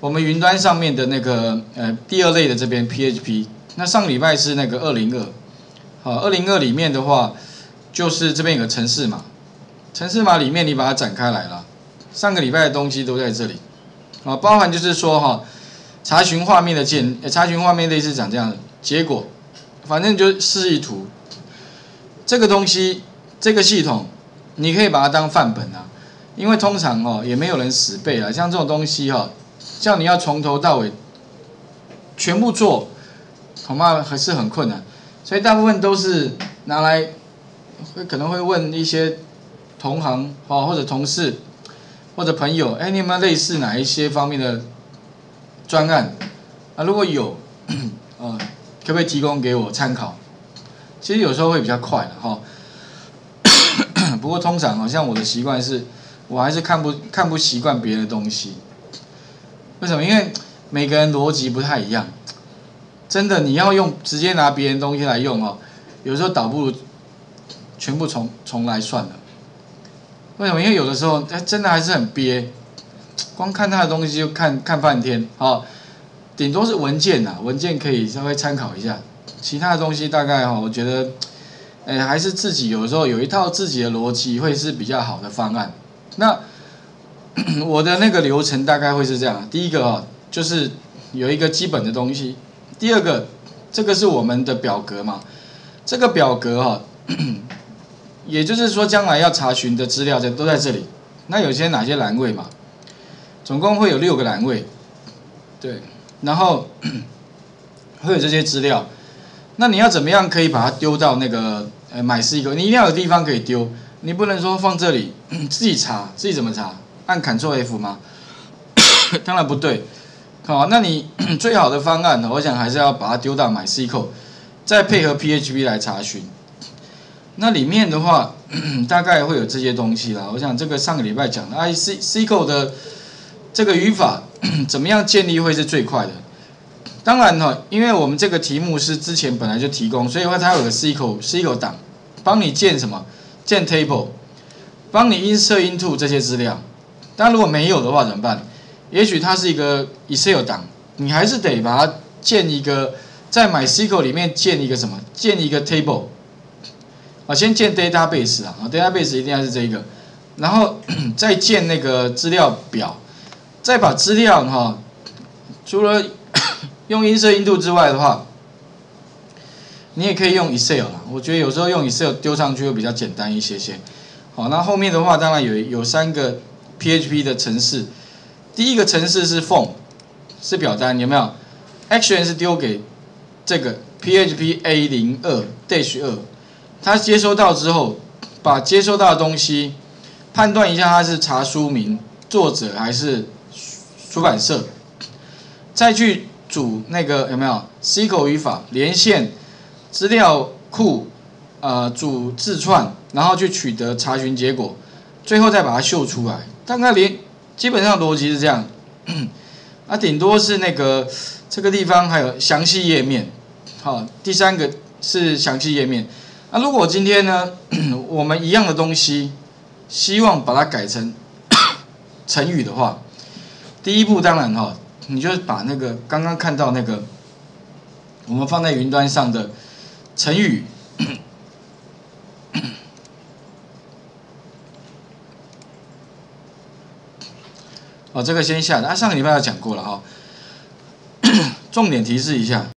我们云端上面的那个第二类的这边 PHP， 那上礼拜是那个202，好，202里面的话就是这边有个程式码，程式码里面你把它展开来了，上个礼拜的东西都在这里，啊，包含就是说哈，查询画面的查询画面类似长这样的结果，反正就示意图，这个东西这个系统你可以把它当范本啊，因为通常哦也没有人死背啊，像这种东西哈。 叫你要从头到尾全部做，恐怕还是很困难，所以大部分都是拿来，可能会问一些同行啊，或者同事，或者朋友，哎，你有没有类似哪一些方面的专案啊？如果有，可不可以提供给我参考？其实有时候会比较快的哈，不过通常好像我的习惯是，我还是看不习惯别的东西。 为什么？因为每个人逻辑不太一样，真的你要用直接拿别人东西来用哦，有时候倒不如全部重来算了。为什么？因为有的时候哎，真的还是很憋，光看他的东西就看半天啊，顶多是文件啊，文件可以稍微参考一下，其他的东西大概哦，我觉得哎还是自己有的时候有一套自己的逻辑会是比较好的方案。那 我的那个流程大概会是这样：第一个啊，就是有一个基本的东西；第二个，这个是我们的表格嘛，这个表格啊，也就是说将来要查询的资料都在这里。那有些哪些栏位嘛？总共会有6个栏位，对，然后会有这些资料。那你要怎么样可以把它丢到那个MySQL？你一定要有地方可以丢，你不能说放这里自己查，自己怎么查？ 按 Ctrl+F 吗？当然不对。好，那你最好的方案呢？我想还是要把它丢到 MySQL， 再配合 PHP 来查询。那里面的话，大概会有这些东西啦。我想这个上个礼拜讲的 SQL 的这个语法怎么样建立会是最快的。当然哈，因为我们这个题目是之前本来就提供，所以它有个 SQL 档，帮你建什么？建 table， 帮你 insert into 这些资料。 但如果没有的话怎么办？也许它是一个 Excel 档，你还是得把它建一个，在 MySQL 里面建一个什么？建一个 table 啊，先建 database 啊 ，database 一定要是这个，然后再建那个资料表，再把资料哈，除了用insert into之外的话，你也可以用 Excel 啦。我觉得有时候用 Excel 丢上去会比较简单一些些。好，那后面的话当然有3个。 PHP 的程式，第一个程式是 form， 是表单，有没有 ？Action 是丢给这个 PHP A02-2， 它接收到之后，把接收到的东西判断一下，它是查书名、作者还是出版社，再去组那个有没有 SQL 语法连线资料库，组字串，然后去取得查询结果，最后再把它秀出来。 大概基本上逻辑是这样，啊，顶多是那个这个地方还有详细页面，好，第3个是详细页面。那如果今天呢，我们一样的东西，希望把它改成成语的话，第一步当然哈，你就把那个刚刚看到那个我们放在云端上的成语。 哦，这个先下的，上个礼拜有讲过了哈，重点提示一下。